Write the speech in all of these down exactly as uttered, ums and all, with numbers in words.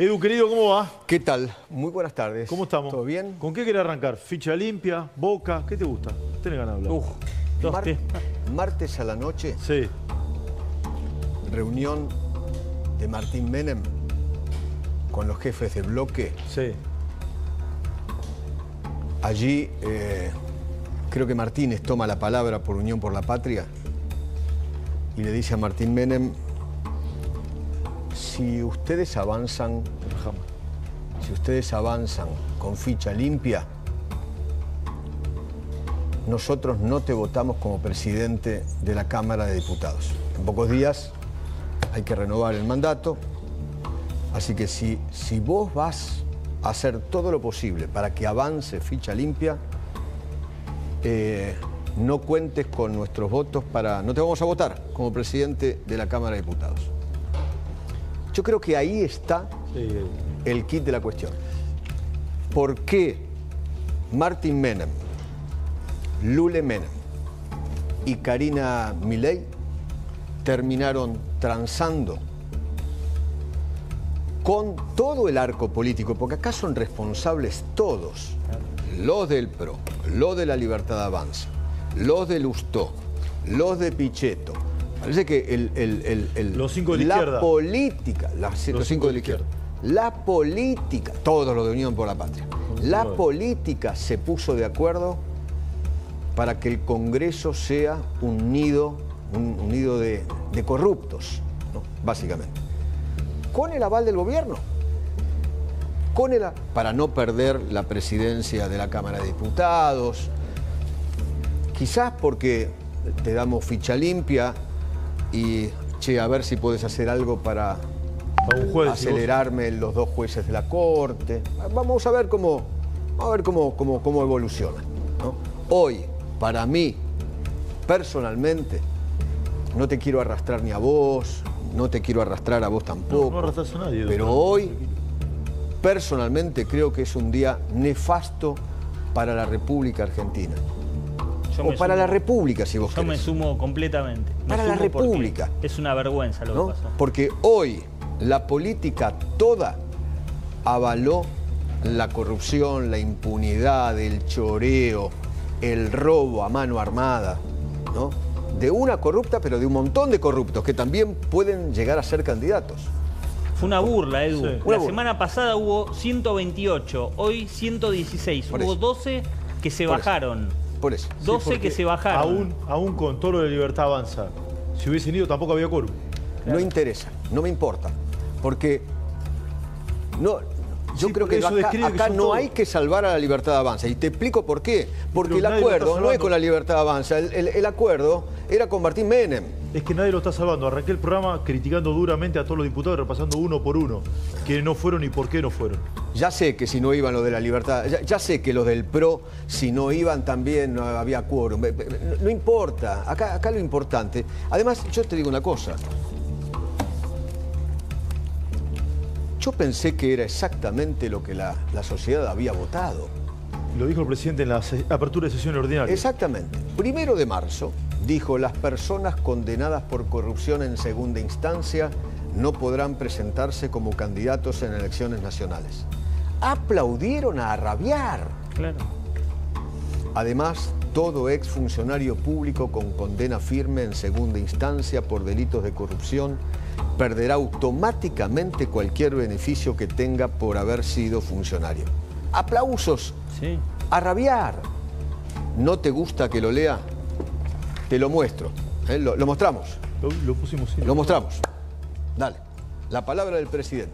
Edu, querido, ¿cómo va? ¿Qué tal? Muy buenas tardes. ¿Cómo estamos? ¿Todo bien? ¿Con qué querés arrancar? ¿Ficha limpia? ¿Boca? ¿Qué te gusta? ¿Tenés ganas de hablar? Uf, Mar martes a la noche. Sí. Reunión de Martín Menem con los jefes de bloque. Sí. Allí eh, creo que Martínez toma la palabra por Unión por la Patria y le dice a Martín Menem: si ustedes avanzan, si ustedes avanzan con ficha limpia, nosotros no te votamos como presidente de la Cámara de Diputados. En pocos días hay que renovar el mandato, así que si, si vos vas a hacer todo lo posible para que avance ficha limpia, eh, no cuentes con nuestros votos para... no te vamos a votar como presidente de la Cámara de Diputados. Yo creo que ahí está el quid de la cuestión. ¿Por qué Martín Menem, Lule Menem y Karina Milei terminaron transando con todo el arco político? Porque acá son responsables todos. Los del PRO, los de la Libertad Avanza, los del Ustó, los de Pichetto. Parece que el, el, el, el, los cinco de la, la izquierda. Política, la, los, los cinco de la izquierda. La política, todos los de Unión por la Patria, la política se puso de acuerdo para que el Congreso sea un nido, un, un nido de, de corruptos, ¿no? Básicamente. Con el aval del gobierno, con el, para no perder la presidencia de la Cámara de Diputados, quizás porque te damos ficha limpia. Y, che, a ver si podés hacer algo para juez, acelerarme en los dos jueces de la Corte. Vamos a ver cómo, a ver cómo, cómo, cómo evoluciona, ¿no? Hoy, para mí, personalmente, no te quiero arrastrar ni a vos, no te quiero arrastrar a vos tampoco. No, no arrastras a nadie. Pero no, hoy, personalmente, creo que es un día nefasto para la República Argentina. Yo o para sumo. La República, si vos Yo querés. Yo me sumo completamente. Me para sumo la República. Es una vergüenza lo ¿no? que pasó. Porque hoy la política toda avaló la corrupción, la impunidad, el choreo, el robo a mano armada, ¿no? De una corrupta, pero de un montón de corruptos que también pueden llegar a ser candidatos. Fue una burla, Edu. Sí. La burla. Semana pasada hubo ciento veintiocho, hoy ciento dieciséis. Por hubo eso. doce que se Por bajaron. Eso. Por eso. doce sí, que se bajaron. Aún, aún con todo lo de Libertad Avanza, si hubiesen ido tampoco había quórum. Claro. No interesa, no me importa. Porque no, yo sí, creo que acá, que acá no todos. Hay que salvar a la Libertad Avanza. Y te explico por qué. Porque Pero el acuerdo no es con la Libertad Avanza. El, el, el acuerdo era con Martín Menem. Es que nadie lo está salvando. Arranqué el programa criticando duramente a todos los diputados, repasando uno por uno. Que no fueron y por qué no fueron. Ya sé que si no iban los de la Libertad, ya, ya sé que los del PRO, si no iban también no había quórum. No, no importa, acá, acá lo importante. Además, yo te digo una cosa. Yo pensé que era exactamente lo que la, la sociedad había votado. Lo dijo el presidente en la apertura de sesión ordinaria. Exactamente. Primero de marzo dijo: las personas condenadas por corrupción en segunda instancia no podrán presentarse como candidatos en elecciones nacionales. Aplaudieron a rabiar. Claro. Además, todo exfuncionario público con condena firme en segunda instancia por delitos de corrupción perderá automáticamente cualquier beneficio que tenga por haber sido funcionario. Aplausos. Sí. A rabiar. ¿No te gusta que lo lea? Te lo muestro. ¿Eh? Lo, lo mostramos. Lo, lo pusimos. Sí, lo mostramos. Dale, la palabra del presidente.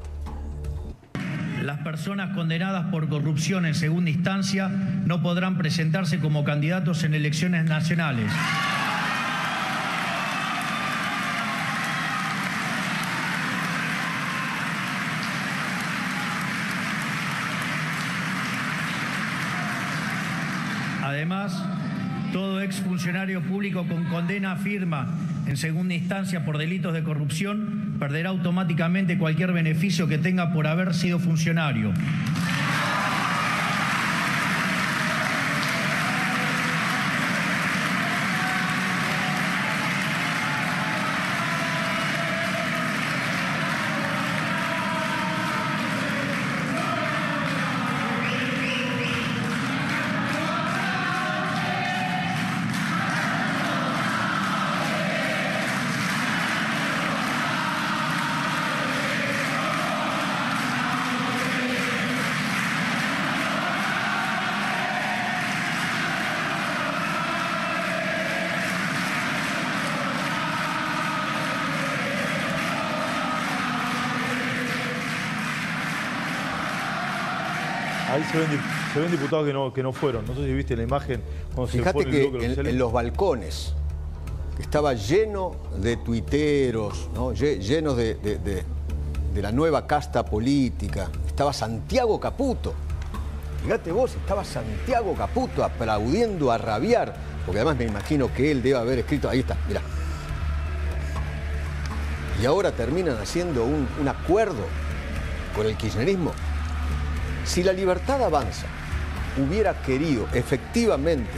Las personas condenadas por corrupción en segunda instancia no podrán presentarse como candidatos en elecciones nacionales. Además, todo exfuncionario público con condena firme en segunda instancia por delitos de corrupción perderá automáticamente cualquier beneficio que tenga por haber sido funcionario. Ahí se ven, se ven diputados que no, que no fueron. No sé si viste la imagen. Fíjate que el en, oficial... en los balcones estaba lleno de tuiteros, ¿no? Llenos de, de, de, de la nueva casta política. Estaba Santiago Caputo. Fíjate vos, estaba Santiago Caputo aplaudiendo a rabiar. Porque además me imagino que él debe haber escrito... Ahí está, mirá. Y ahora terminan haciendo un, un acuerdo con el kirchnerismo. Si la Libertad Avanza hubiera querido efectivamente,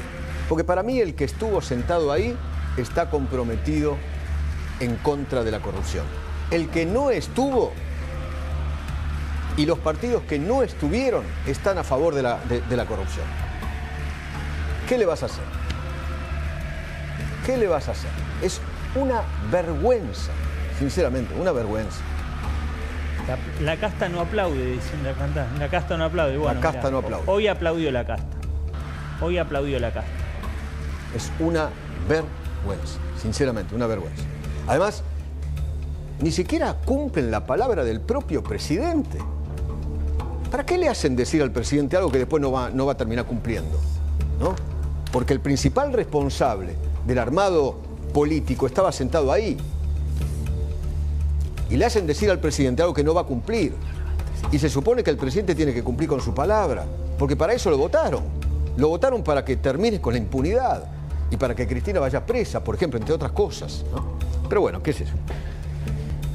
porque para mí el que estuvo sentado ahí está comprometido en contra de la corrupción. El que no estuvo y los partidos que no estuvieron están a favor de la, de, de la corrupción. ¿Qué le vas a hacer? ¿Qué le vas a hacer? Es una vergüenza, sinceramente, una vergüenza. La, la casta no aplaude, dicen la cantante. La casta no aplaude. Bueno, la casta mirá, no aplaude. Hoy aplaudió la casta. Hoy aplaudió la casta. Es una vergüenza, sinceramente, una vergüenza. Además, ni siquiera cumplen la palabra del propio presidente. ¿Para qué le hacen decir al presidente algo que después no va, no va a terminar cumpliendo? ¿No? Porque el principal responsable del armado político estaba sentado ahí. Y le hacen decir al presidente algo que no va a cumplir. Y se supone que el presidente tiene que cumplir con su palabra. Porque para eso lo votaron. Lo votaron para que termine con la impunidad. Y para que Cristina vaya presa, por ejemplo, entre otras cosas, ¿no? Pero bueno, ¿qué es eso?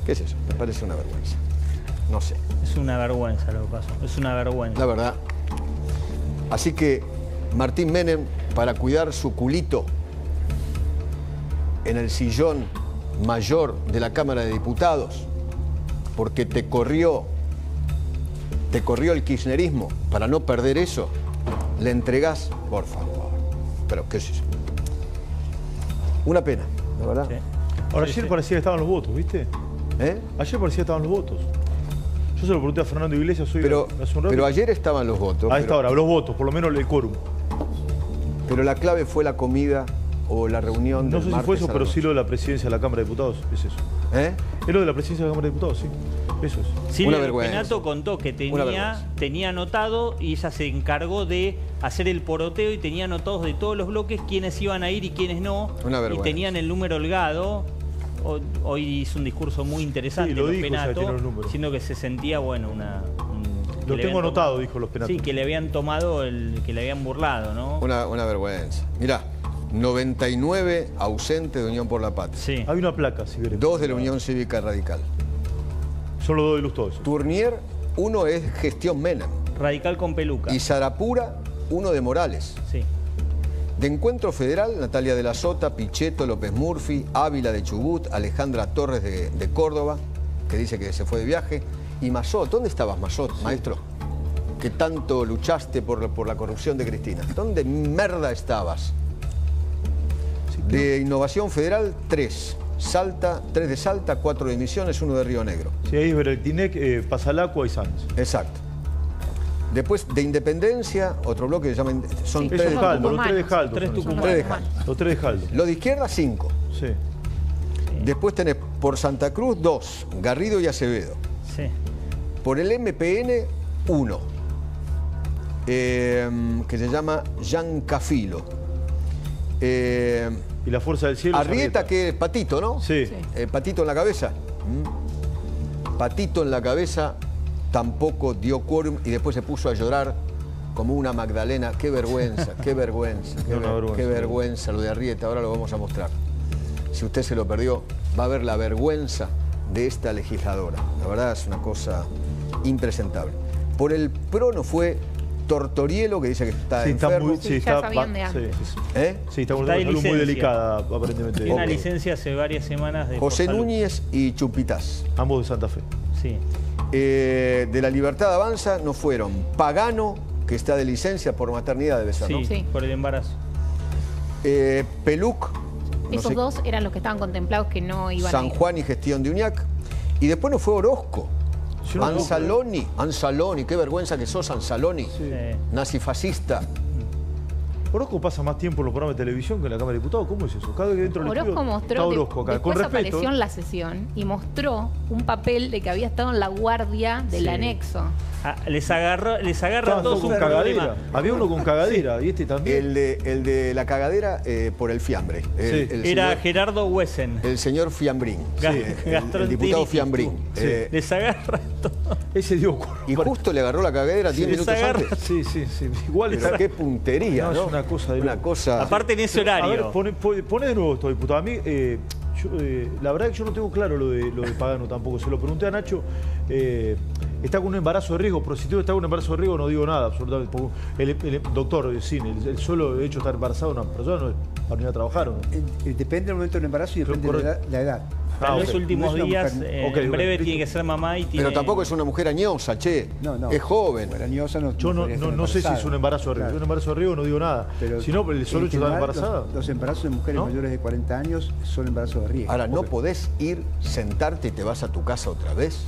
¿Qué es eso? Me parece una vergüenza. No sé. Es una vergüenza lo que pasó. Es una vergüenza. La verdad. Así que Martín Menem, para cuidar su culito en el sillón mayor de la Cámara de Diputados, porque te corrió, te corrió el kirchnerismo, para no perder eso, le entregás, por favor. Pero qué es eso. Una pena, la verdad. Sí. Ahora, ayer parecía que estaban los votos, ¿viste? ¿Eh? Ayer parecía que estaban los votos. Yo se lo pregunté a Fernando Iglesias hoy, pero, hace un rato. Pero ayer estaban los votos. A esta hora, los votos, por lo menos el quórum. Pero la clave fue la comida. O la reunión del martes. No sé si fue eso, pero sí lo de la presidencia de la Cámara de Diputados, es eso. ¿Eh? Es lo de la presidencia de la Cámara de Diputados, sí. Eso es. Sí, Penato contó que tenía, tenía anotado y ella se encargó de hacer el poroteo y tenía anotados de todos los bloques quiénes iban a ir y quiénes no. Una vergüenza. Y tenían el número holgado. Hoy hizo un discurso muy interesante, sí, lo dijo, Penato, o sea, los diciendo que se sentía, bueno, una... Un, lo tengo anotado, dijo los Penatos. Sí, que le habían tomado, el, que le habían burlado, ¿no? Una, una vergüenza. Mirá. noventa y nueve ausentes de Unión por la Patria. Sí. Hay una placa, si veremos. Dos de la Unión Cívica Radical. Solo dos ilustrados. Tournier, uno es gestión Menem. Radical con peluca. Y Sarapura, uno de Morales. Sí. De Encuentro Federal, Natalia de la Sota, Pichetto, López Murphy, Ávila de Chubut, Alejandra Torres de, de Córdoba, que dice que se fue de viaje. Y Masot, ¿dónde estabas, Masot, sí, maestro? Que tanto luchaste por, por la corrupción de Cristina. ¿Dónde merda estabas? De Innovación Federal, tres. Salta, tres de Salta, cuatro de Misiones, uno de Río Negro. Sí, ahí es Bereltinec, eh, Pasalacua y Sanz. Exacto. Después de Independencia, otro bloque que se llama... Son sí, tres, de Jaldo, los tres de Jaldo. Tres, tres de Jaldo. Los tres de Jaldo. Los de izquierda, cinco. Sí. Después tenés por Santa Cruz, dos. Garrido y Acevedo. Sí. Por el M P N, uno. Eh, que se llama Giancafilo. Eh, y la Fuerza del Cielo. Arrieta, que es Patito, ¿no? Sí. Eh, patito en la cabeza. Mm. Patito en la cabeza tampoco dio quórum y después se puso a llorar como una Magdalena. Qué vergüenza, qué vergüenza. Qué, no, ver, vergüenza, qué vergüenza lo de Arrieta. Ahora lo vamos a mostrar. Si usted se lo perdió, va a ver la vergüenza de esta legisladora. La verdad es una cosa impresentable. Por el P R O no fue... Tortorielo, que dice que está sí, enfermo. Está muy, sí, está, ya sabían de antes. Sí, sí, sí. ¿Eh? Sí, está, está de salud muy delicada, aparentemente. Tiene una okay. licencia hace varias semanas. De José Núñez y Chupitaz. Ambos de Santa Fe. Sí. Eh, de la Libertad Avanza no fueron. Pagano, que está de licencia por maternidad, debe ser, sí, ¿no? Sí, por el embarazo. Eh, Peluc. No Esos sé, dos eran los que estaban contemplados que no iban San a San Juan y Gestión de UNIAC. Y después no fue Orozco. No Anzaloni, Anzaloni, qué vergüenza que sos, Anzaloni, sí. Nazifascista. Orozco pasa más tiempo en los programas de televisión que en la Cámara de Diputados, ¿cómo es eso? Cada vez que dentro Orozco del estudio, mostró, está Orozco acá. Después con respeto, apareció en la sesión y mostró un papel de que había estado en la guardia del sí. anexo. Ah, les agarró, les agarra todos un cagadera. Había uno con cagadera, sí. Y este también. El de, el de la cagadera eh, por el fiambre. Sí. El, el Era señor, Gerardo Huesen. El señor Fiambrín. Sí. El, el, el diputado Fiambrín. Sí. Eh, les agarra todo. Ese dio culo. Y justo le agarró la cagadera diez sí, minutos antes. Sí, sí, sí. Igual pero esa... qué puntería, ¿no? ¿no? Es una cosa de una cosa... Aparte en ese horario. Poné de nuevo esto, diputado. A mí... Eh, Yo, eh, la verdad es que yo no tengo claro lo de, lo de Pagano tampoco. Se lo pregunté a Nacho. Eh, está con un embarazo de riesgo. Pero si está con un embarazo de riesgo no digo nada, absolutamente. El, el, el doctor, el, el, el solo hecho de estar embarazado una persona no es para venir a trabajar. ¿No? Depende del momento del embarazo y depende de la, la edad. En ah, los okay. últimos no días, mujer, eh, okay, en breve bueno, tiene que ser mamá y tiene... Pero tampoco es una mujer añosa, che. No, no. Es joven. Bueno, añosa no, yo no, no, no sé si es un embarazo de riesgo. Claro. Es un embarazo de riesgo, no digo nada. Pero si no, el solo hecho de estar embarazada. Los, los embarazos de mujeres ¿no? mayores de cuarenta años son embarazos de riesgo. Ahora, ¿no okay. podés ir, sentarte y te vas a tu casa otra vez?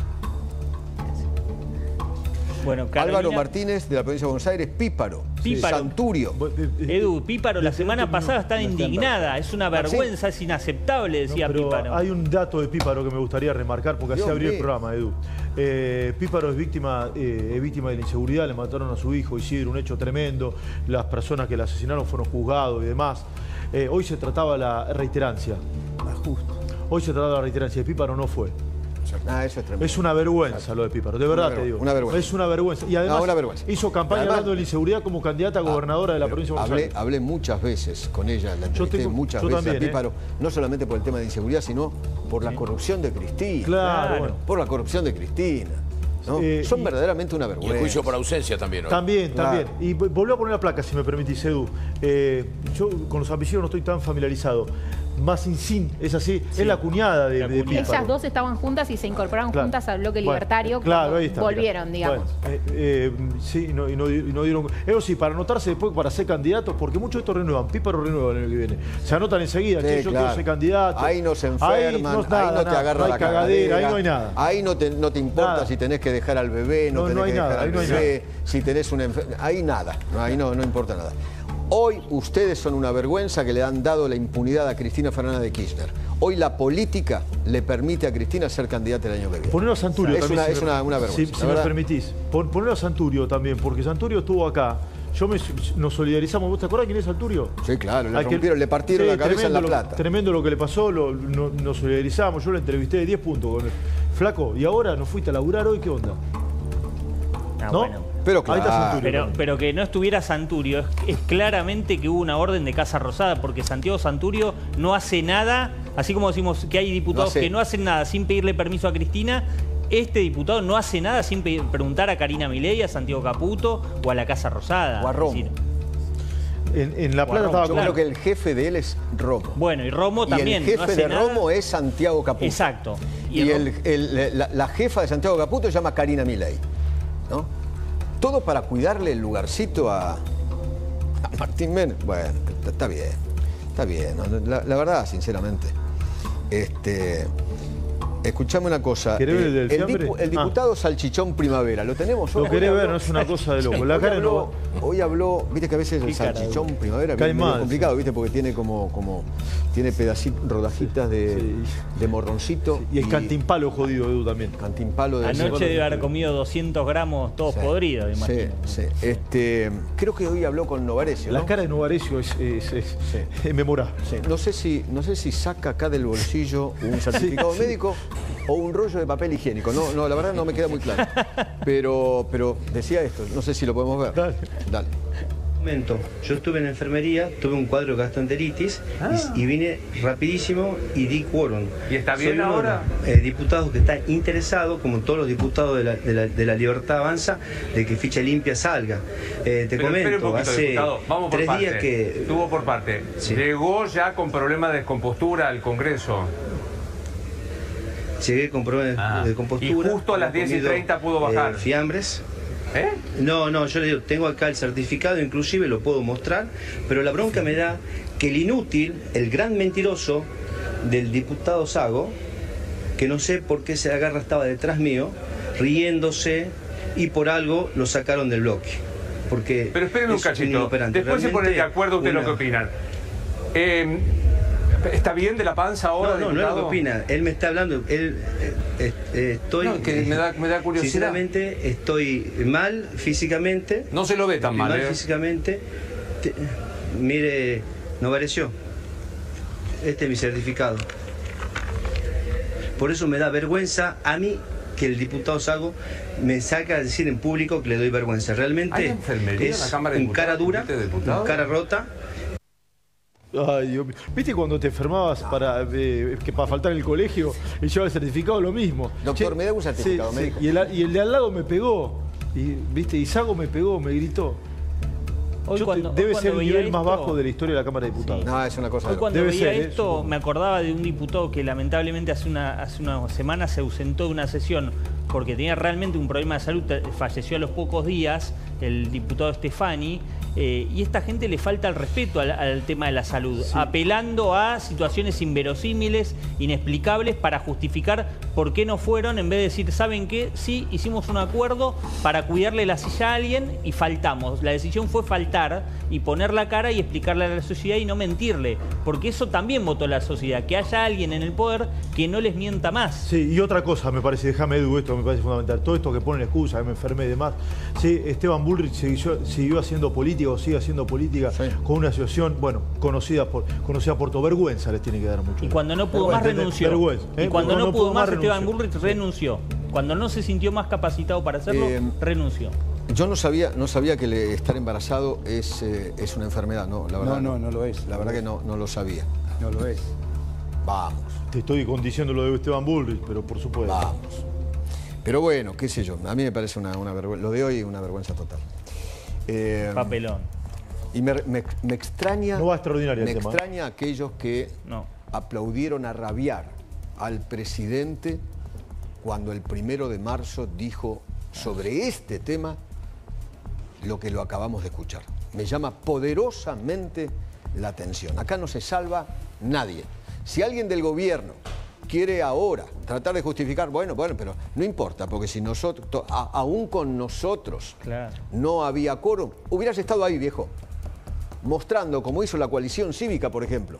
Bueno, Carolina... Álvaro Martínez, de la provincia de Buenos Aires, Píparo, Píparo. Santurio. Edu, Píparo la semana pasada estaba indignada, es una vergüenza, es inaceptable, decía no, pero Píparo. Hay un dato de Píparo que me gustaría remarcar, porque Dios así abrió el programa, Edu. Eh, Píparo es víctima, eh, es víctima de la inseguridad, le mataron a su hijo Isidro, un hecho tremendo, las personas que la asesinaron fueron juzgados y demás. Eh, hoy se trataba la reiterancia. Ah, justo. Hoy se trataba la reiterancia, Píparo no fue. Ah, eso es tremendo. Es una vergüenza Exacto. lo de Píparo, de verdad te digo. Una vergüenza. Es una vergüenza. Y además no, una vergüenza. hizo campaña además, hablando de la inseguridad como candidata a gobernadora ah, de la provincia de Buenos hablé, Aires. Hablé muchas veces con ella, la entrevisté yo tengo, muchas yo veces también, a Píparo, eh. no solamente por el tema de inseguridad, sino por la corrupción de Cristina. Claro, claro. Bueno. Por la corrupción de Cristina. ¿No? Eh, Son y, verdaderamente una vergüenza. Y el juicio por ausencia también, ¿no? También, también. Claro. Y volví a poner la placa, si me permitís, Edu. Eh, yo con los apellidos no estoy tan familiarizado. Mazincin, es así, sí. es la cuñada de, de Píparo. Ellas dos estaban juntas y se incorporaron claro. juntas al bloque libertario. Bueno, claro, ahí está, volvieron, mirá. digamos. Bueno, eh, eh, sí, no, y, no, y no dieron. Eso sí, para anotarse después, para ser candidatos, porque muchos de estos renuevan. Píparo renueva el año que viene. Se anotan enseguida, sí, che, yo claro. quiero ser candidato. Ahí no se enferman, ahí no, nada, ahí no te nada, agarra no hay la cagadera, ahí no hay nada. Ahí no te, no te importa nada. si tenés que dejar al bebé, no, no tenés no hay que dejar nada, al bebé, no si tenés una enfermedad. Ahí nada, ahí no, no importa nada. Hoy ustedes son una vergüenza que le han dado la impunidad a Cristina Fernández de Kirchner. Hoy la política le permite a Cristina ser candidata el año que viene. Ponelo a Santurio o sea, también. Es, una, si es una, una vergüenza. Si, si me permitís, pon, ponelo a Santurio también, porque Santurio estuvo acá. Yo me, nos solidarizamos. ¿Vos te acordás quién es Santurio? Sí, claro. Le, rompieron, que, le partieron sí, la cabeza en La Plata. Lo, tremendo lo que le pasó. Lo, no, nos solidarizamos. Yo lo entrevisté de diez puntos con él. Flaco, ¿y ahora nos fuiste a laburar hoy? ¿Qué onda? Ah, ¿no? Bueno. Pero, claro. pero, pero que no estuviera Santurio, es, es claramente que hubo una orden de Casa Rosada, porque Santiago Santurio no hace nada, así como decimos que hay diputados no que no hacen nada sin pedirle permiso a Cristina, este diputado no hace nada sin pedir, preguntar a Karina Milei, a Santiago Caputo o a la Casa Rosada. O a Romo. Es decir, En, en La Plata estaba... Yo claro. creo que el jefe de él es Romo. Bueno, y Romo también. Y el jefe no de nada. Romo es Santiago Caputo. Exacto. Y, y el, el, la, la jefa de Santiago Caputo se llama Karina Milei, ¿no? Todo para cuidarle el lugarcito a, a Martín Menem. Bueno, está bien, está bien. La, la verdad, sinceramente. Este, escuchame una cosa. ¿Querés ver el del fiambre? El, dipu, el diputado ah. Salchichón Primavera, ¿lo tenemos? Lo querés ver, no es una cosa de loco. La hoy, cara habló, no... hoy habló, viste que a veces el Salchichón cara, Primavera es muy complicado, sí. viste, porque tiene como, como tiene pedacitos, rodajitas de, sí. de morroncito. Sí. Y el y... cantimpalo jodido, Edu, también. Cantimpalo de Anoche debe haber comido doscientos gramos todos sí. podridos, imagínate. Sí, sí. Este, creo que hoy habló con Novarecio, ¿no? La cara de Novarecio es, es, es sí. memorable. Sí. No, sé si, no sé si saca acá del bolsillo un certificado sí. médico... o un rollo de papel higiénico. No, no, la verdad no me queda muy claro. Pero, pero decía esto, no sé si lo podemos ver. Dale. Dale. Momento. Yo estuve en la enfermería, tuve un cuadro de gastroenteritis ah. y, y vine rapidísimo y di quórum. ¿Y está bien Soy ahora? Uno, eh, diputados que está interesado, como todos los diputados de la, de la, de la Libertad Avanza, de que ficha limpia salga. Eh, te pero, comento, poquito, hace Vamos tres por días parte. que... Estuvo por parte. Sí. Llegó ya con problemas de descompostura al Congreso. Llegué con problemas ah, de compostura. Y justo a las diez y treinta pudo bajar. Eh, fiambres. ¿Eh? No, no, yo le digo, tengo acá el certificado, inclusive lo puedo mostrar, pero la bronca me da que el inútil, el gran mentiroso del diputado Sago, que no sé por qué se agarra, estaba detrás mío, riéndose, y por algo lo sacaron del bloque. Porque pero esperen un cachito, después se ponen de acuerdo ustedes una... lo que opinan. Eh... ¿Está bien de la panza ahora? No, no, diputado, no es lo que opina. Él me está hablando. Él, eh, eh, estoy, no, que me da, me da curiosidad. Sinceramente, estoy mal físicamente. No se lo ve tan mal. Mal eh. físicamente. Te, mire, Novarecio, este es mi certificado. Por eso me da vergüenza a mí que el diputado Sago me saca a decir en público que le doy vergüenza. Realmente es un cara dura, una cara rota. Ay, ¿viste cuando te enfermabas para eh, que para faltar en el colegio y llevaba el certificado? Lo mismo. Doctor, che, me da un certificado, sí, me dijo. Sí, y, el, y el de al lado me pegó. Y, ¿viste? Y Sago me pegó, me gritó. Hoy Yo, cuando, debe hoy ser el nivel esto, más bajo de la historia de la Cámara de Diputados. Sí. No, es una cosa. Hoy cuando debe veía ser, esto, es un... me acordaba de un diputado que lamentablemente hace una, hace una semana se ausentó de una sesión porque tenía realmente un problema de salud, falleció a los pocos días, el diputado Stefani, eh, y esta gente le falta el respeto al, al tema de la salud, sí, apelando a situaciones inverosímiles, inexplicables, para justificar por qué no fueron, en vez de decir, ¿saben qué? Sí, hicimos un acuerdo para cuidarle la silla a alguien y faltamos. La decisión fue faltar y poner la cara y explicarle a la sociedad y no mentirle, porque eso también votó la sociedad, que haya alguien en el poder que no les mienta más. Sí, y otra cosa, me parece, déjame Edu, esto me parece fundamental, todo esto que ponen excusas, que me enfermé y demás, sí, Esteban Bullrich siguió, siguió haciendo política o sigue haciendo política, sí, con una asociación, bueno, conocida por, conocida por todo, vergüenza les tiene que dar mucho. Y cuando no pudo más renunció. Vergüenza, ¿eh? Y cuando no, no, no pudo más, renunció. Esteban Bullrich renunció. Cuando no se sintió más capacitado para hacerlo, eh, renunció. Yo no sabía, no sabía que le, estar embarazado es, eh, es una enfermedad, no, la verdad. No, no, no lo es. La verdad que no, no lo sabía. No lo es. Vamos. Te estoy condiciendo lo de Esteban Bullrich, pero por supuesto. Vamos. Pero bueno, qué sé yo, a mí me parece una, una vergüenza, lo de hoy es una vergüenza total. Eh, Papelón. Y me, me, me extraña... No va extraordinario el tema. Me extraña aquellos que no aplaudieron a rabiar al presidente cuando el primero de marzo dijo sobre este tema lo que lo acabamos de escuchar. Me llama poderosamente la atención. Acá no se salva nadie. Si alguien del gobierno quiere ahora tratar de justificar, bueno, bueno, pero no importa, porque si nosotros, to, a, aún con nosotros, claro, no había quórum, hubieras estado ahí, viejo, mostrando, como hizo la coalición cívica, por ejemplo,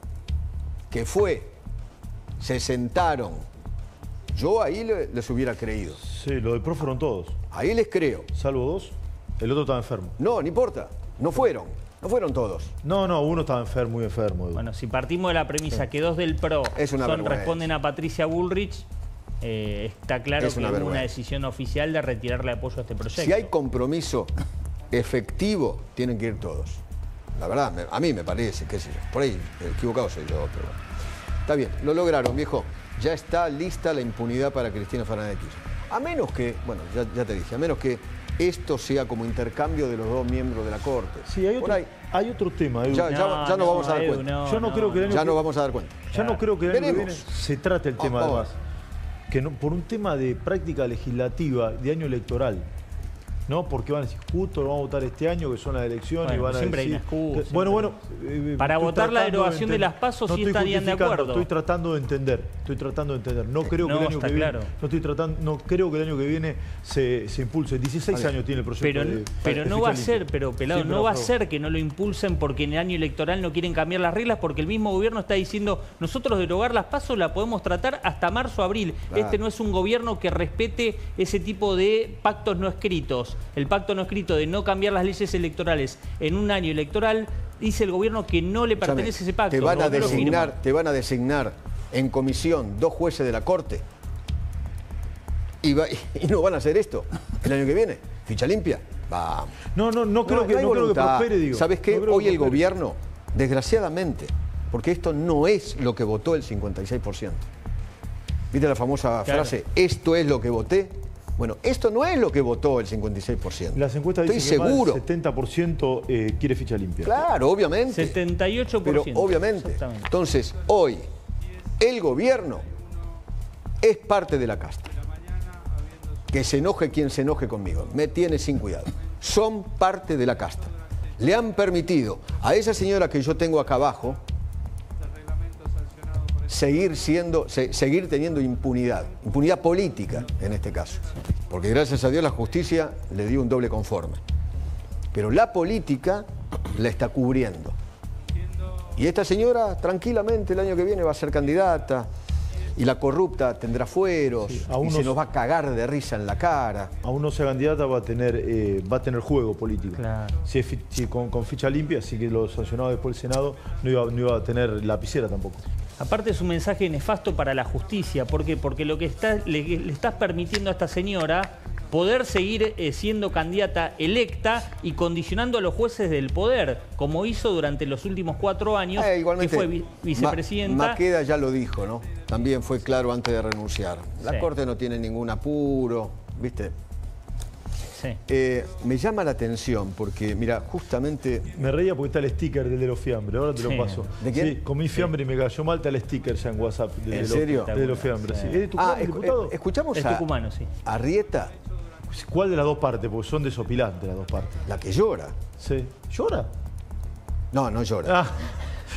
que fue, se sentaron, yo ahí le, les hubiera creído. Sí, lo del P R O fueron todos. Ahí les creo. Salvo dos, el otro estaba enfermo. No, no importa, no fueron, no fueron todos. No, no, uno estaba enfermo, muy enfermo. Edu. Bueno, si partimos de la premisa que dos del P R O son, responden a Patricia Bullrich, eh, está claro que hubo una decisión oficial de retirarle apoyo a este proyecto. Si hay compromiso efectivo, tienen que ir todos. La verdad, me, a mí me parece, qué sé yo, por ahí equivocado soy yo, pero bueno. Está bien, lo lograron, viejo. Ya está lista la impunidad para Cristina Fernández de Kirchner. A menos que, bueno, ya, ya te dije, a menos que esto sea como intercambio de los dos miembros de la Corte. Sí, hay otro, hay... Hay otro tema, Edu. Ya, no, ya, ya nos no, vamos a dar Edu, cuenta. No, Yo no, no creo que ya nos vamos a dar cuenta. Ya claro. no creo que el año que viene se trate el tema, oh, además. Que no, por un tema de práctica legislativa, de año electoral. No, porque van a decir, justo lo van a votar este año, que son las elecciones, bueno, y van a siempre decir... Hay excusa, que, bueno, bueno... Eh, para votar la derogación de, de las PASO no sí estarían de acuerdo. Estoy tratando de entender, estoy tratando de entender. No creo no, que el año que claro. viene... No, estoy tratando, no creo que el año que viene se, se impulse. dieciséis años tiene el proyecto. Pero, de, pero de, no va a ser, pero pelado, sí, no va a ser que no lo impulsen porque en el año electoral no quieren cambiar las reglas, porque el mismo gobierno está diciendo, nosotros derogar las PASO la podemos tratar hasta marzo, abril. Claro. Este no es un gobierno que respete ese tipo de pactos no escritos. El pacto no escrito de no cambiar las leyes electorales en un año electoral, dice el gobierno que no le pertenece ese pacto. Te van, a designar, te van a designar en comisión dos jueces de la Corte y, va, y no van a hacer esto el año que viene. Ficha limpia. Vamos. No, no, no creo, no, que, no creo que prospere, digo. ¿Sabes qué? No Hoy el prospere. gobierno, desgraciadamente, porque esto no es lo que votó el cincuenta y seis por ciento. ¿Viste la famosa claro. frase? Esto es lo que voté. Bueno, esto no es lo que votó el cincuenta y seis por ciento. Las encuestas dicen que más del setenta por ciento eh, quiere ficha limpia. Claro, obviamente. setenta y ocho por ciento. Pero obviamente. Entonces, hoy, el gobierno es parte de la casta. Que se enoje quien se enoje conmigo. Me tiene sin cuidado. Son parte de la casta. Le han permitido a esa señora que yo tengo acá abajo seguir siendo, se, seguir teniendo impunidad, impunidad política en este caso, porque gracias a Dios la justicia le dio un doble conforme, pero la política la está cubriendo. Y esta señora tranquilamente el año que viene va a ser candidata y la corrupta tendrá fueros, sí, y se nos va a cagar de risa en la cara. Aún no sea candidata va a tener, eh, va a tener juego político. Claro. Si es, si con, con ficha limpia, así que los sancionados después del Senado no iba, no iba a tener lapicera tampoco. Aparte es un mensaje nefasto para la justicia. ¿Por qué? Porque lo que está, le, le estás permitiendo a esta señora poder seguir eh, siendo candidata electa y condicionando a los jueces del poder, como hizo durante los últimos cuatro años, eh, que fue vi vicepresidenta. Ma Maqueda ya lo dijo, ¿no? También fue claro antes de renunciar. La sí. Corte no tiene ningún apuro, ¿viste? Sí. Eh, me llama la atención porque, mira, justamente... Me reía porque está el sticker del de los fiambres, ahora te sí. lo paso. ¿De quién? Sí, comí fiambre sí. y me cayó mal, está el sticker ya en WhatsApp. De ¿En de serio? Lo, de los fiambres, sí. sí. ¿Es de Tucumán, ah, diputado? Escuchamos es a... Tucumano, sí. ¿A Arrieta? ¿Cuál de las dos partes? Porque son desopilantes las dos partes. La que llora. Sí. ¿Llora? No, no llora. Ah.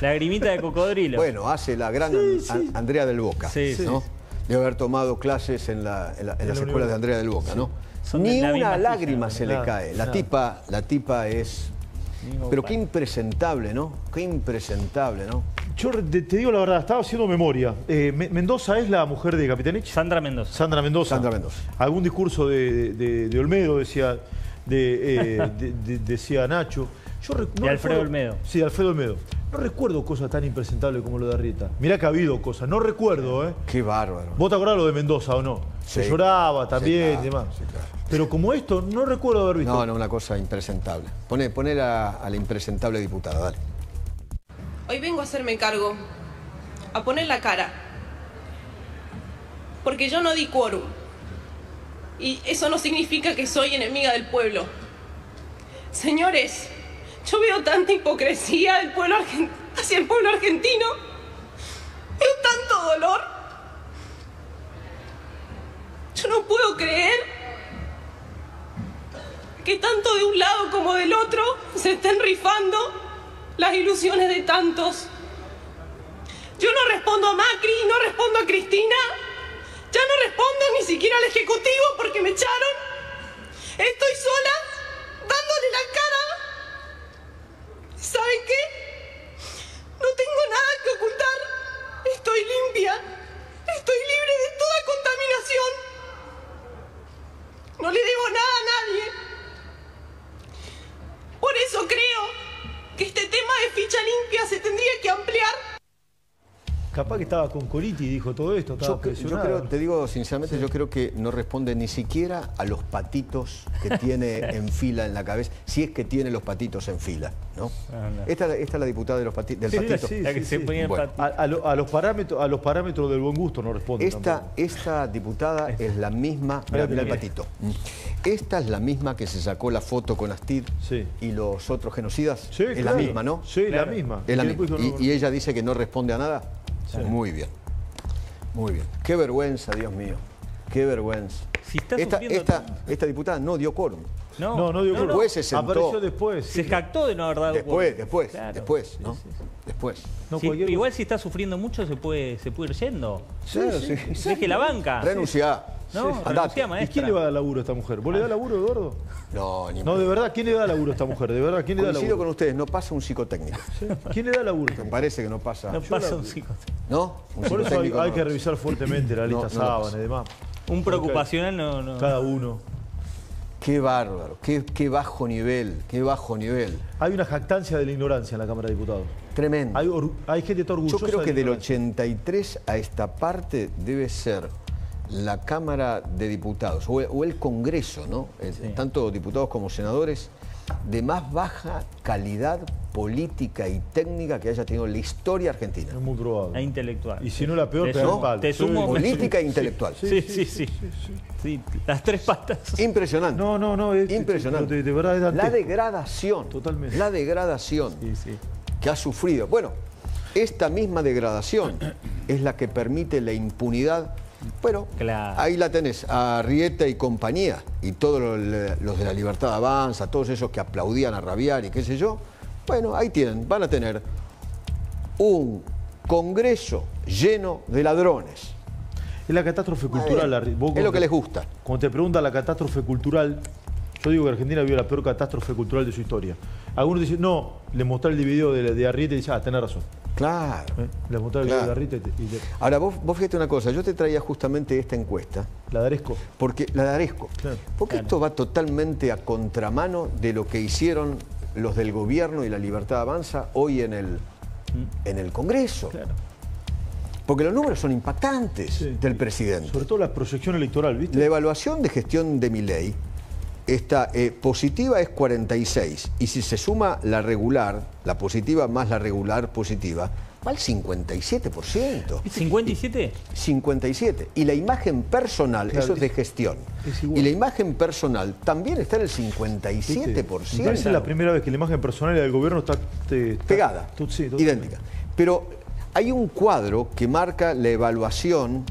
Lagrimita de cocodrilo. Bueno, hace la gran sí, sí. Andrea del Boca, sí, ¿no? Sí. De haber tomado clases en, la, en, la, en, en las la escuelas de Andrea del Boca, sí. ¿no? Son Ni una lágrima se claro, le cae. La, claro. tipa, la tipa es... Pero qué impresentable, ¿no? Qué impresentable, ¿no? Yo te, te digo la verdad, estaba haciendo memoria. Eh, me, ¿Mendoza es la mujer de Capitanich? Sandra Mendoza. Sandra Mendoza. Sandra Mendoza. Algún discurso de, de, de Olmedo, decía, de, eh, de, de, decía Nacho. Yo no de Alfredo recuerdo, Olmedo. Sí, de Alfredo Olmedo. No recuerdo cosas tan impresentables como lo de Arrieta. Mirá que ha habido cosas, no recuerdo, ¿eh? Qué bárbaro. ¿Vos te acordás lo de Mendoza o no? Sí. Se lloraba también, sí, claro, y demás. Sí, claro. Pero como esto, no recuerdo haber visto. No, no, una cosa impresentable. Poné, poné a, a la impresentable diputada, dale. Hoy vengo a hacerme cargo, a poner la cara. Porque yo no di quórum. Y eso no significa que soy enemiga del pueblo. Señores... Yo veo tanta hipocresía del pueblo hacia el pueblo argentino. Veo tanto dolor. Yo no puedo creer que tanto de un lado como del otro se estén rifando las ilusiones de tantos. Yo no respondo a Macri, no respondo a Cristina. Ya no respondo ni siquiera al Ejecutivo porque me echaron. Estoy sola dándole la cara. ¿Saben qué? No tengo nada que ocultar. Estoy limpia. Estoy libre de toda contaminación. No le debo nada a nadie. Por eso creo que este tema de ficha limpia se tendría que ampliar. Capaz que estaba con Coriti y dijo todo esto. Yo, yo creo, te digo sinceramente, sí. yo creo que no responde ni siquiera a los patitos que tiene en fila en la cabeza, si es que tiene los patitos en fila, ¿no? Ah, no. Esta, esta es la diputada de los pati del sí, patito. Sí, la que sí, se sí. ponía bueno. pat a, a, lo, a, los parámetros, a los parámetros del buen gusto no responde. Esta, esta diputada esta. es la misma, mirá, mirá el patito. Esta es la misma que se sacó la foto con Astid sí. y los otros genocidas. Sí, es claro. la misma, ¿no? Sí, claro. la misma. Es la misma. Y, y ella dice que no responde a nada. Sí. Muy bien, muy bien. Qué vergüenza, Dios mío, qué vergüenza. Si está esta, esta, esta diputada no dio quórum. No, no, no dio quórum. Después se sentó. Apareció después. Sí. Se jactó de no haber dado quórum. Después, después, claro. después, ¿no? Sí, sí, sí. Después. No, si, cualquier... Igual si está sufriendo mucho se puede, se puede ir yendo. Sí, claro, sí. sí. Deje la banca. Renunciá. No, sí. Andate. ¿Y quién le va a dar laburo a esta mujer? ¿Vos ah. le da laburo, Eduardo? No, ni No, de verdad, ¿quién le da laburo a esta mujer? De verdad, ¿quién le da laburo? Coincido con ustedes, no pasa un psicotécnico. ¿Sí? ¿Quién le da laburo? Me parece que no pasa. No Yo pasa la... un psicotécnico. ¿No? Un Por psicotécnico eso hay, no hay que revisar fuertemente la lista no, sábana no y demás. Un preocupacional no, no. Cada uno. Qué bárbaro, qué, qué bajo nivel, qué bajo nivel. Hay una jactancia de la ignorancia en la Cámara de Diputados. Tremendo. Hay, hay gente está orgullosa. Yo creo que de del ochenta y tres a esta parte debe ser la Cámara de Diputados o el Congreso, ¿no? Sí. Tanto diputados como senadores, de más baja calidad política y técnica que haya tenido la historia argentina. Es muy probable. E intelectual. Y si no la peor, te, no, pal. te sumo. Política e intelectual. Sí, sí, sí. sí, sí, sí, sí. sí las tres patas. Impresionante. No, no, no. Es, Impresionante. De, de verdad es la degradación. Totalmente. La degradación sí, sí. que ha sufrido. Bueno, esta misma degradación es la que permite la impunidad. Bueno, claro. ahí la tenés, a Arrieta y compañía, y todos los, los de la Libertad Avanza, todos esos que aplaudían a rabiar y qué sé yo. Bueno, ahí tienen, van a tener un congreso lleno de ladrones. Es la catástrofe cultural. Vale. Vos, es lo que les gusta. Cuando te preguntan la catástrofe cultural, Yo digo que Argentina vivió la peor catástrofe cultural de su historia. Algunos dicen, no, les mostré el video de, de Arrieta y dicen, ah, tenés razón. Claro. ¿Eh? Les mostré el claro. video de Arrieta y... y le... Ahora, vos, vos fíjate una cosa, yo te traía justamente esta encuesta. La de Aresco. Porque, la de Aresco. Claro. Porque claro. esto va totalmente a contramano de lo que hicieron los del gobierno y la Libertad Avanza hoy en el, ¿Mm? en el Congreso. Claro. Porque los números son impactantes sí. del presidente. Sobre todo la proyección electoral, ¿viste? La evaluación de gestión de Milei, esta eh, positiva es cuarenta y seis. Y si se suma la regular, la positiva más la regular positiva, va al cincuenta y siete por ciento. ¿cincuenta y siete? cincuenta y siete. Y la imagen personal, claro, eso es de gestión. Es y la imagen personal también está en el cincuenta y siete por ciento. ¿Viste? Parece claro. la primera vez que la imagen personal del gobierno está... Te, está pegada, tú, sí, tú, idéntica. Pero... hay un cuadro que marca la evaluación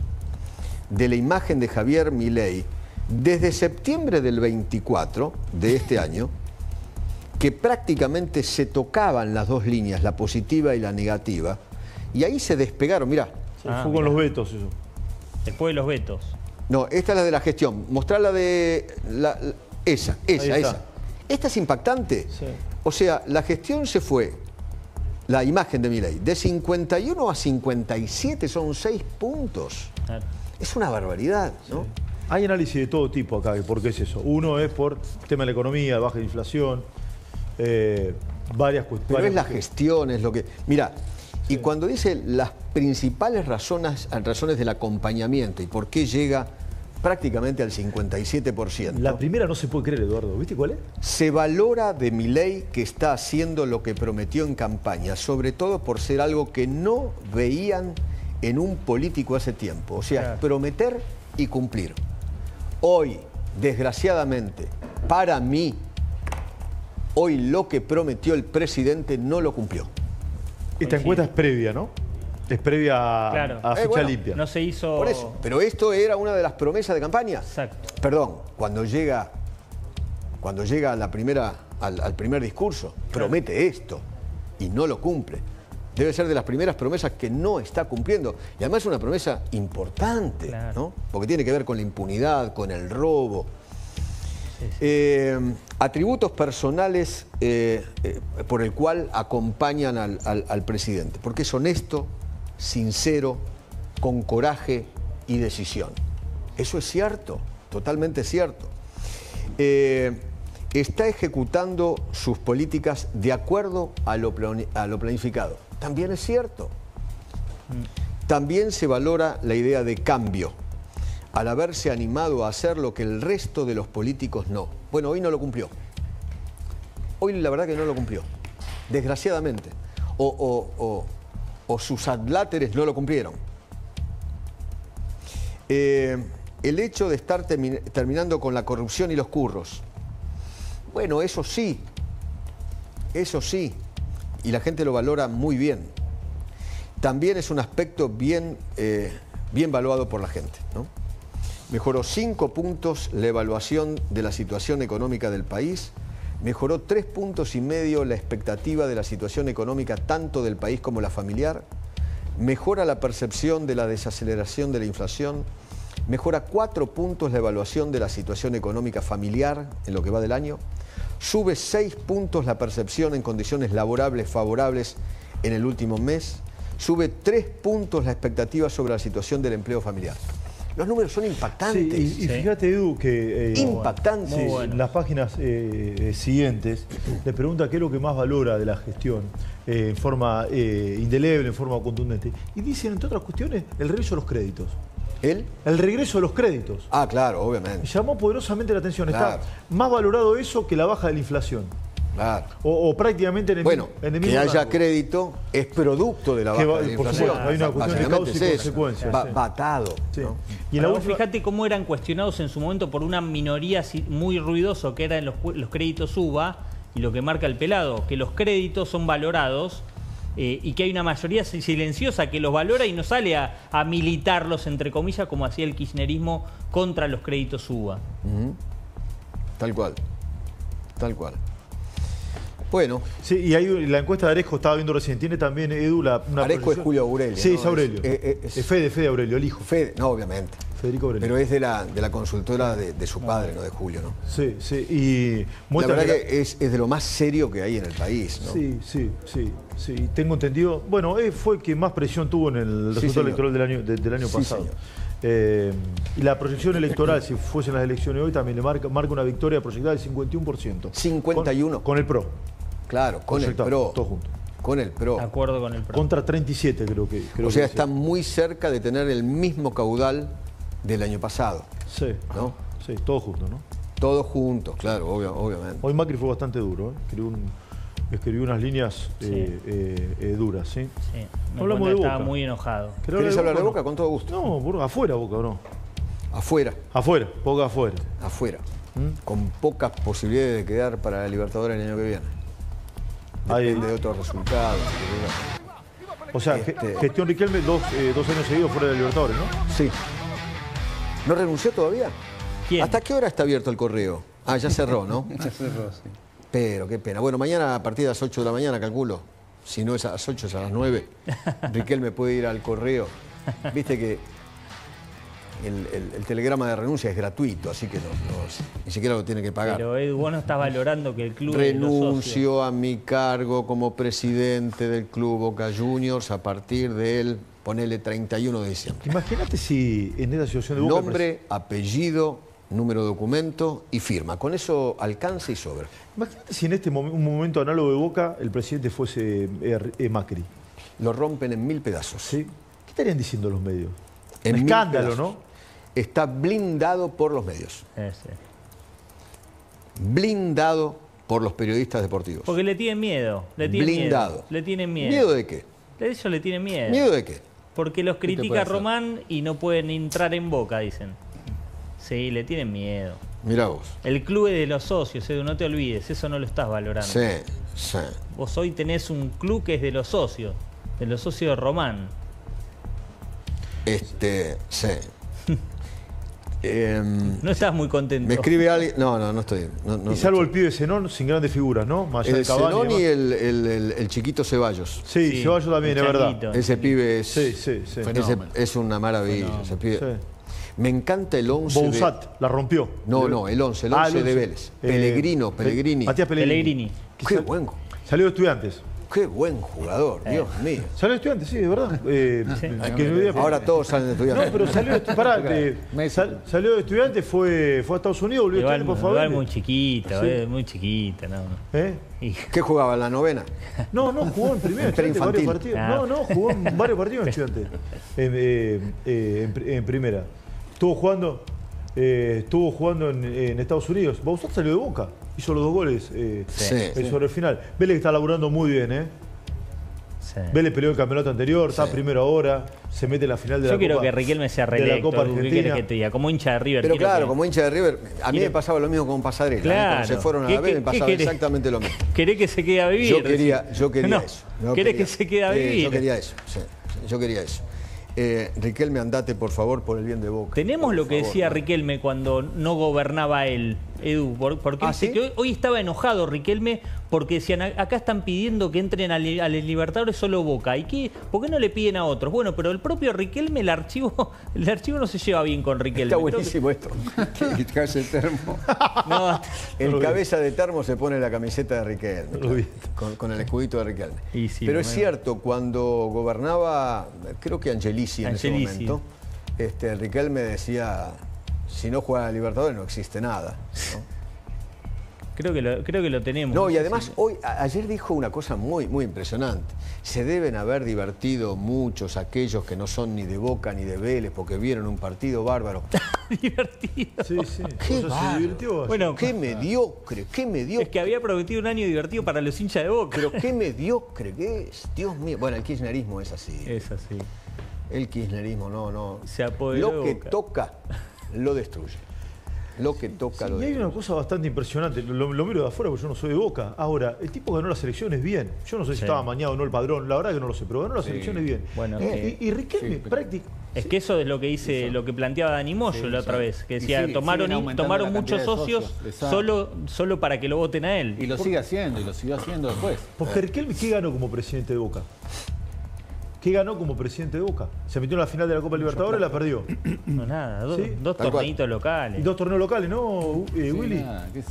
de la imagen de Javier Milei desde septiembre del veinticuatro de este año, que prácticamente se tocaban las dos líneas, la positiva y la negativa, y ahí se despegaron, mirá. Se ah, fue con mirá. los vetos eso. Después de los vetos. No, esta es la de la gestión. Mostrá la de... La, la, esa, esa, esa. Esta es impactante. Sí. O sea, la gestión se fue... La imagen de Milei, de cincuenta y uno a cincuenta y siete, son seis puntos. Claro. Es una barbaridad, ¿no? Sí. Hay análisis de todo tipo acá, ¿por qué es eso? Uno es por tema de la economía, baja de inflación, eh, varias cuestiones. Pero es la gestión, es lo que... Mirá, sí. y cuando dice las principales razones, razones del acompañamiento y por qué llega prácticamente al cincuenta y siete por ciento. La primera no se puede creer, Eduardo. ¿Viste cuál es? Se valora de Milei que está haciendo lo que prometió en campaña, sobre todo por ser algo que no veían en un político hace tiempo. O sea, claro. prometer y cumplir. Hoy, desgraciadamente, para mí, hoy lo que prometió el presidente no lo cumplió. Esta encuesta es previa, ¿no? Es previa claro. a fecha eh, bueno, limpia. No se hizo... Por eso. Pero esto era una de las promesas de campaña. Exacto. Perdón, cuando llega, cuando llega a la primera, al, al primer discurso, promete claro. esto y no lo cumple. Debe ser de las primeras promesas que no está cumpliendo. Y además es una promesa importante, claro. ¿no? Porque tiene que ver con la impunidad, con el robo. Sí, sí. Eh, atributos personales eh, eh, por el cual acompañan al, al, al presidente. Porque es honesto, sincero, con coraje y decisión. Eso es cierto, totalmente cierto. Eh, está ejecutando sus políticas de acuerdo a lo, a lo planificado. También es cierto. También se valora la idea de cambio, al haberse animado a hacer lo que el resto de los políticos no. Bueno, hoy no lo cumplió. Hoy la verdad que no lo cumplió, desgraciadamente. O... o, o o sus adláteres no lo cumplieron. Eh, el hecho de estar termi- terminando con la corrupción y los curros. Bueno, eso sí, eso sí, y la gente lo valora muy bien. También es un aspecto bien, eh, bien valuado por la gente, ¿no? Mejoró cinco puntos la evaluación de la situación económica del país. Mejoró tres puntos y medio la expectativa de la situación económica, tanto del país como la familiar. Mejora la percepción de la desaceleración de la inflación. Mejora cuatro puntos la evaluación de la situación económica familiar en lo que va del año. Sube seis puntos la percepción en condiciones laborables favorables en el último mes. Sube tres puntos la expectativa sobre la situación del empleo familiar. Los números son impactantes. Sí, y, y fíjate, Edu, que... Eh, impactantes. Bueno, bueno. Las páginas eh, eh, siguientes le pregunta qué es lo que más valora de la gestión eh, en forma eh, indeleble, en forma contundente. Y dicen, entre otras cuestiones, el regreso de los créditos. ¿El? El regreso de los créditos. Ah, claro, obviamente. Llamó poderosamente la atención. Claro. Está más valorado eso que la baja de la inflación. Claro. O, o prácticamente en el bueno, en el mismo que haya rango. Crédito es producto de la baja va, de la inflación. Supuesto, hay una cuestión de causa y es consecuencia. Va, sí. Batado. Sí. ¿no? Y la vos, última... Fíjate cómo eran cuestionados en su momento por una minoría muy ruidoso que eran los, los créditos UBA y lo que marca el pelado, que los créditos son valorados eh, y que hay una mayoría silenciosa que los valora y no sale a, a militarlos, entre comillas, como hacía el kirchnerismo contra los créditos UBA. Uh-huh. Tal cual. Tal cual. Bueno. Sí, y hay la encuesta de Aresco, estaba viendo recién, tiene también, Edu, la, una Aresco proyección. Es Julio Aurelio. Sí, ¿no? es Aurelio. Es, es, es Fede, Fede Aurelio, el hijo. Fede, no, obviamente. Federico Aurelio. Pero es de la, de la consultora de, de su padre, ¿no? De Julio, ¿no? Sí, sí. Y muestra la verdad que, que es, es de lo más serio que hay en el país, ¿no? Sí, sí, sí. sí. Tengo entendido... Bueno, él fue el que más presión tuvo en el resultado sí, electoral del año, de, del año sí, pasado. Señor. Eh, y la proyección electoral, si fuesen las elecciones hoy, también le marca, marca una victoria proyectada del cincuenta y uno por ciento. ¿cincuenta y uno? Con, con el P R O. Claro, con el P R O. Todo junto. Con el P R O. De acuerdo con el P R O. Contra treinta y siete creo que... Creo o sea, que está sea. muy cerca de tener el mismo caudal del año pasado. Sí, ¿no? Sí, todos juntos, ¿no? Todos juntos, claro, obvio, obviamente. Hoy Macri fue bastante duro, ¿eh? Escribió, un, escribió unas líneas sí. eh, eh, eh, duras, ¿sí? Sí, me hablamos de Boca. Estaba muy enojado. ¿Querés hablar de Boca? No. Con todo gusto. No, por, afuera Boca, ¿o no? Afuera. Afuera, Boca afuera. Afuera. ¿Mm? Con pocas posibilidades de quedar para la Libertadores el año que viene. Depende de otros resultados. O sea, este... gestión Riquelme dos, eh, dos años seguidos fuera de la Libertadores, ¿no? Sí. ¿No renunció todavía? ¿Quién? ¿Hasta qué hora está abierto el correo? Ah, ya cerró, ¿no? Ya cerró, sí. Pero qué pena. Bueno, mañana a partir de las ocho de la mañana, calculo. Si no es a las ocho, es a las nueve. Riquelme puede ir al correo. Viste que el, el, el telegrama de renuncia es gratuito, así que no, no, ni siquiera lo tiene que pagar. Pero Edu, vos no estás valorando que el club... Renuncio a mi cargo como presidente del club Boca Juniors a partir del, ponele, treinta y uno de diciembre. Imagínate si en esa situación de Boca... Nombre, apellido, número de documento y firma. Con eso alcanza y sobra. Imagínate si en este mom un momento análogo de Boca el presidente fuese eh, Macri. Lo rompen en mil pedazos. ¿Sí? ¿Qué estarían diciendo los medios? En un escándalo, ¿no? Está blindado por los medios. Ese. Blindado por los periodistas deportivos. Porque le tienen miedo. Le tienen blindado. Miedo. Le tienen miedo. ¿Miedo de qué? De eso le tienen miedo. ¿Miedo de qué? Porque los critica Román y no pueden entrar en Boca, dicen. Sí, le tienen miedo. Mirá vos. El club es de los socios, Edu, no te olvides. Eso no lo estás valorando. Sí, sí. Vos hoy tenés un club que es de los socios. De los socios de Román. Este, sí. Eh, no estás muy contento. Me escribe alguien. No, no, no estoy. No, no, y salvo no estoy. El pibe de Zenón, sin grandes figuras, ¿no? Mayor el Zenón y, y el, el, el, el chiquito Ceballos. Sí, sí, Ceballos también, es verdad. Ese pibe es. Sí, sí, sí. Ese, es una maravilla. Ese pibe. Sí. Me encanta el once. Bouzat, de... la rompió. No, no, el once, el once ah, de Vélez. Eh, Pellegrino, Pellegrini. Matías Pellegrini. Pellegrini. Qué buen. Salió de Estudiantes. Qué buen jugador, eh. Dios mío. Salió Estudiantes, sí, de verdad. Eh, sí. Que ahora todos salen de Estudiantes. No, pero salió, pará, eh, sal, salió de Estudiantes, fue, fue a Estados Unidos, volvió a Estudiantes, por favor. Igual muy chiquita, ¿sí? eh, muy chiquita. No. ¿Eh? ¿Qué jugaba en la novena? No, no, jugó en primero en varios partidos. No, no, jugó en varios partidos en Estudiantes. En, eh, eh, en, en primera. Estuvo jugando, eh, estuvo jugando en, en Estados Unidos. Bauzat salió de Boca. Hizo los dos goles eh, sí, eh, sí. sobre el final. Vélez está laburando muy bien, ¿eh? Sí. Vélez peleó el campeonato anterior, sí. está primero ahora, se mete en la final de Yo la Copa. Yo quiero que Riquelme sea reelecto, que te diga, como hincha de River. Pero claro, que... como hincha de River, a mí ¿Qué? me pasaba lo mismo con Pasarela. Claro. Cuando se fueron a la vez me pasaba exactamente lo mismo. ¿Querés que se quede a vivir? Yo quería, yo quería no. eso. Yo ¿Querés quería, que se quede a vivir? Eh, yo quería eso, sí, yo quería eso. Eh, Riquelme, andate, por favor, por el bien de Boca. Tenemos lo que favor, decía ¿no? Riquelme cuando no gobernaba él, Edu. Porque ¿Ah, sí? que hoy, hoy estaba enojado Riquelme porque decían, acá están pidiendo que entren a, li, a Libertadores solo Boca. ¿Y qué? ¿Por qué no le piden a otros? Bueno, pero el propio Riquelme, el archivo el archivo no se lleva bien con Riquelme. Está buenísimo esto. El cabeza de termo. No, el cabeza de termo se pone la camiseta de Riquelme. Con, con el escudito de Riquelme. Sí, pero es cierto, cuando gobernaba, creo que Angelici, en Angelici. Ese momento, este, Riquelme decía, si no juega a Libertadores no existe nada, ¿no? Creo que lo, creo que lo tenemos. No, y además, hoy, a, ayer dijo una cosa muy, muy impresionante. Se deben haber divertido muchos aquellos que no son ni de Boca ni de Vélez porque vieron un partido bárbaro. Divertido. Sí, sí. ¿Qué, se divirtió, bueno, qué mediocre, qué mediocre. Es que había prometido un año divertido para los hinchas de Boca. Pero qué mediocre que es, Dios mío. Bueno, el kirchnerismo es así. Es así. El kirchnerismo, no, no. Se apoderó Lo que Boca. toca, lo destruye. Lo que toca, sí, lo destruye. Y hay una cosa bastante impresionante. Lo, lo miro de afuera porque yo no soy de Boca. Ahora, el tipo ganó las elecciones bien. Yo no sé si sí. estaba mañado o no el padrón. La verdad que no lo sé, pero ganó las sí. elecciones bien. Bueno, eh, y, y Riquelme, sí, prácticamente... Es que eso es lo que dice, eso. lo que planteaba Dani Moyo sí, la otra sí. vez, que decía, sigue, tomaron, tomaron muchos socios, socios solo, solo para que lo voten a él. Y lo sigue haciendo, y lo sigue haciendo después. Porque Riquelme, ¿qué ganó como presidente de Boca? ¿Qué ganó como presidente de Boca? Se metió en la final de la Copa Libertadores y la perdió. No, nada, do, ¿sí? dos torneitos locales. Y dos torneos locales, ¿no, eh, sí, Willy? Nada, ¿qué es?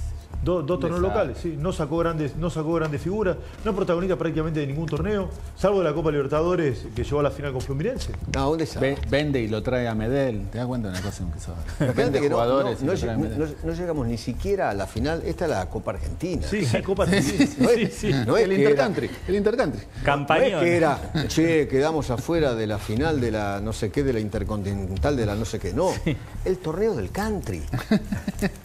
Do, dos torneos locales, sí. No sacó grandes, no sacó grandes figuras, no protagonista prácticamente de ningún torneo, salvo de la Copa Libertadores que llevó a la final con Fluminense. No, ¿dónde sabe? Vende y lo trae a Medel. ¿Te das cuenta de una cosa? Vende que jugadores no, no, y no, lo trae no, no llegamos ni siquiera a la final. Esta es la Copa Argentina. Sí, sí, Copa Argentina. Sí, sí, no es, sí, sí. No es el intercountry. El intercountry. Campañón. No es que era, che, quedamos afuera de la final de la no sé qué, de la intercontinental, de la no sé qué. No, sí. El torneo del country.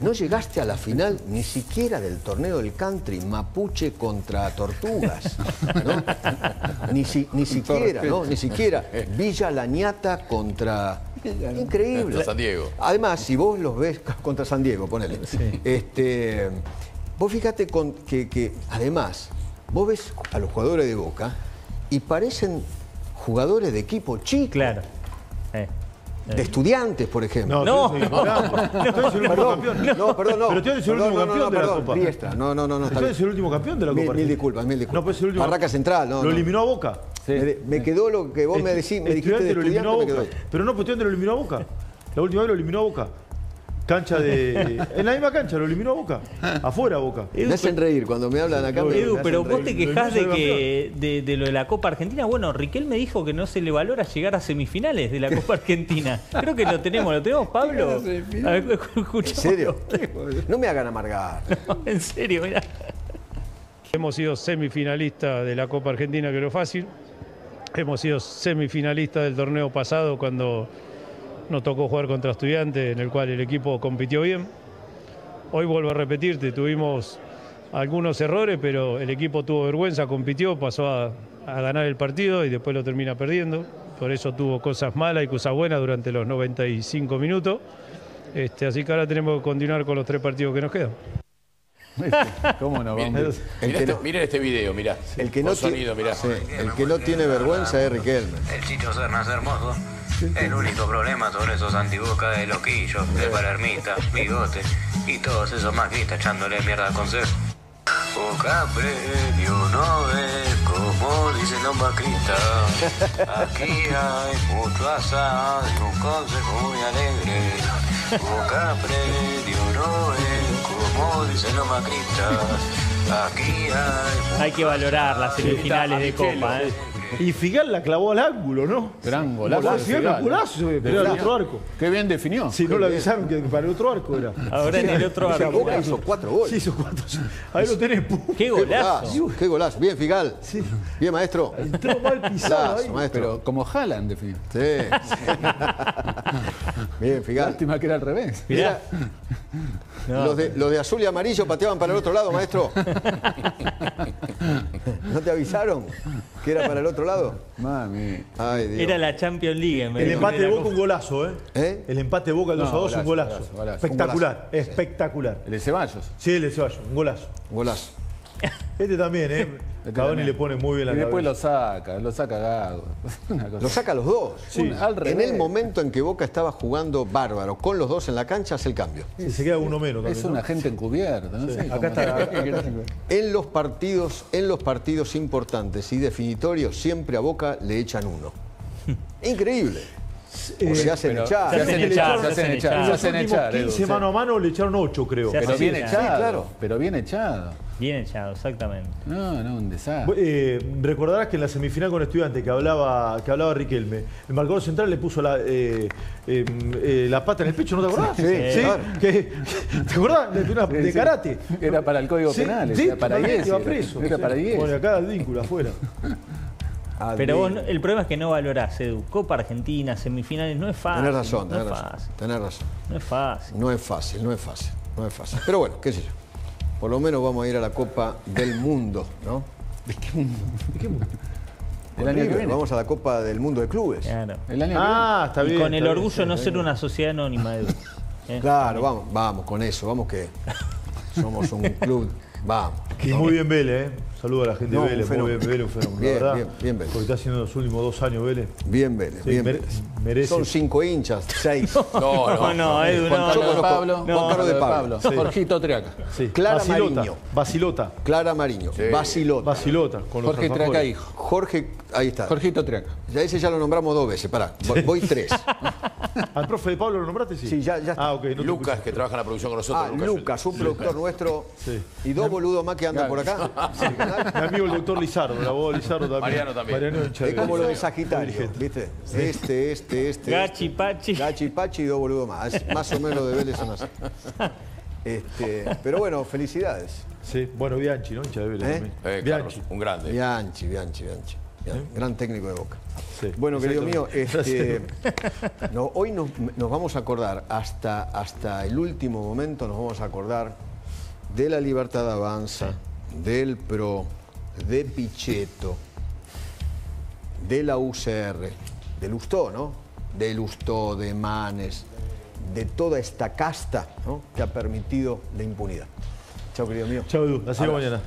No llegaste a la final ni siquiera siquiera del torneo del country, mapuche contra tortugas, ¿no? Ni, si, ni siquiera, ¿no? Ni siquiera Villa Lañata contra... Increíble. Contra San Diego. Además, si vos los ves contra San Diego, ponele. Sí. Este, vos fíjate con, que, que, además, vos ves a los jugadores de Boca y parecen jugadores de equipo chico. Claro. Eh. De Estudiantes, por ejemplo. No, no, no, campeón. No, no, perdón, no. Pero tú eres el último campeón de la Copa. No, no, no, no. Tú eres el último campeón de la Copa. Mil disculpas, mil disculpas. No, pues el último. Barraca Central, no. Lo eliminó a Boca. Sí. Me, me quedó lo que vos me decís, me dijiste de Estudiantes, lo eliminó a Boca. Pero no, pues Estudiantes lo eliminó a Boca. La última vez lo eliminó a Boca. Cancha de... En la misma cancha, lo eliminó a Boca. Afuera Boca. Edu, me hacen reír cuando me hablan acá. Edu, me pero me vos reír. Te quejás de, que, de, de lo de la Copa Argentina. Bueno, Riquelme dijo que no se le valora llegar a semifinales de la Copa Argentina. Creo que lo tenemos, ¿lo tenemos, Pablo? A ver, ¿en serio? No me hagan amargar. No, en serio, mirá. Hemos sido semifinalistas de la Copa Argentina, que lo fácil. Hemos sido semifinalistas del torneo pasado cuando... Nos tocó jugar contra Estudiantes, en el cual el equipo compitió bien. Hoy vuelvo a repetirte, tuvimos algunos errores, pero el equipo tuvo vergüenza, compitió, pasó a, a ganar el partido y después lo termina perdiendo. Por eso tuvo cosas malas y cosas buenas durante los noventa y cinco minutos. Este, así que ahora tenemos que continuar con los tres partidos que nos quedan. ¿Cómo no vamos? Miren, el que este, no, miren este video, mirá. El que no, sonido, mirá. Sí, el que no tiene vergüenza es Riquelme. El sitio Serna es hermoso. El único problema sobre esos antibocas de loquillos, de palermitas, bigotes y todos esos maquistas echándole mierda al consejo. Boca premio no ves, como dicen los maquistas. Aquí hay mucho asado y un consejo muy alegre. Boca premio no ves, como dicen los maquistas. Aquí hay. Hay que valorar las semifinales de Copa, ¿eh? Y Figal la clavó al ángulo, ¿no? Gran golazo. Figal, golazo, pero al otro arco. Qué bien definió. Si no le avisaron que para el otro arco era. Ahora en el otro arco. Boca hizo cuatro goles. Sí, hizo cuatro. Ahí lo tenés. Qué golazo. Qué golazo. Bien, Figal. Bien, maestro. Entró mal pisado ahí. Pero como Haaland definió. Sí. Bien, Figal. Lástima que era al revés. Mirá. No. Los, de, los de azul y amarillo pateaban para el otro lado, maestro. ¿No te avisaron que era para el otro lado? Mami. Ay, Dios. Era la Champions League. Me el empate de Boca, un golazo, ¿eh? ¿Eh? El empate de Boca, el dos a dos, un golazo. Golazo, golazo. Espectacular, un golazo. Espectacular. ¿El de Ceballos? Sí, el de Ceballos, un golazo. Un golazo. Este también, ¿eh? Cavani le pone muy bien la cabeza. Y después lo saca, lo saca Gago. Lo saca a los dos. Sí. Un, al en el momento en que Boca estaba jugando bárbaro, con los dos en la cancha, hace el cambio. Sí, sí, se queda uno menos. Es un agente encubierto. ¿No? Sí. Sí, acá está. En los partidos, en los partidos importantes y definitorios, siempre a Boca le echan uno. Increíble. O se hacen echar. Se hacen echar, se hacen echar. Se hacen echar. quince mano a mano le echaron ocho, creo. Pero bien echado. Pero bien echado. Bien echado, exactamente. No, no, un desastre. Eh, recordarás que en la semifinal con Estudiantes que hablaba, que hablaba Riquelme, el marcador central le puso la, eh, eh, eh, la pata en el pecho, ¿no te acordás? Sí, sí, sí. Claro. ¿Qué? ¿Te acordás? De, una, de karate. Era para el código sí, penal, sí, era para diez. Iba preso. Era, era para diez. Bueno, acá el vínculo afuera. Pero vos, el problema es que no valorás, Edu. Copa Argentina, semifinales, no es fácil. Tenés razón, no tenés razón, fácil. Tenés razón. No es fácil. No es fácil, no es fácil, no es fácil. Pero bueno, qué sé yo. Por lo menos vamos a ir a la Copa del Mundo, ¿no? ¿De qué mundo? ¿De qué mundo? El año que viene. Vamos a la Copa del Mundo de Clubes. Claro. El año ah, que viene. Está bien. Y con el orgullo bien, no bien. Ser una sociedad anónima, Edu. ¿Eh? Claro, vamos, vamos con eso. Vamos que somos un club. Vamos. Muy bien Vélez, ¿eh? Saludo a la gente no, de Vélez, un muy bien Vélez, un fenómeno, bien, la verdad. Bien, bien Vélez. Porque está haciendo los últimos dos años Vélez. Bien Vélez, sí, bien mere Vélez. Merece. Son cinco hinchas, seis. No, no, no, no Edu, no. Juan Carlos de Pablo. No, Juan Carlos de Pablo. Sí. Jorgito Triaca. Sí. Clara Basilota, Mariño. Basilota. Clara Mariño. Sí. Basilota. Basilota. Con Jorge los Triaca hijo. Jorge, ahí está. Jorgito Triaca. Ya ese ya lo nombramos dos veces, pará. Sí. Voy tres. ¿Al profe de Pablo lo nombraste? Sí, sí ya, ya está. Ah, okay, no Lucas, que trabaja en la producción con nosotros. Ah, Lucas, un productor nuestro. Y dos boludos más que andan por acá. Mi amigo el doctor Lizardo, la voz de Lizardo también. Mariano también. Mariano es como lo de Sagitario, ¿viste? Este, este, este. Gachi, Pachi. Gachi, Pachi y dos boludos más. Más o menos lo de Vélez son así. Este, pero bueno, felicidades. Sí, bueno, Bianchi, ¿no? Hincha de Vélez ¿Eh? también. Eh, Bianchi. Carlos, un grande. Bianchi, Bianchi, Bianchi. ¿Eh? Gran técnico de Boca. Sí, bueno, querido mío, este, no, hoy nos, nos vamos a acordar, hasta, hasta el último momento nos vamos a acordar de la Libertad Avanza, del PRO, de Pichetto, de la U C R, de Lustó, ¿no? De Lustó, de Manes, de toda esta casta, ¿no? Que ha permitido la impunidad. Chao, querido mío. Chao, Edu. Hasta mañana.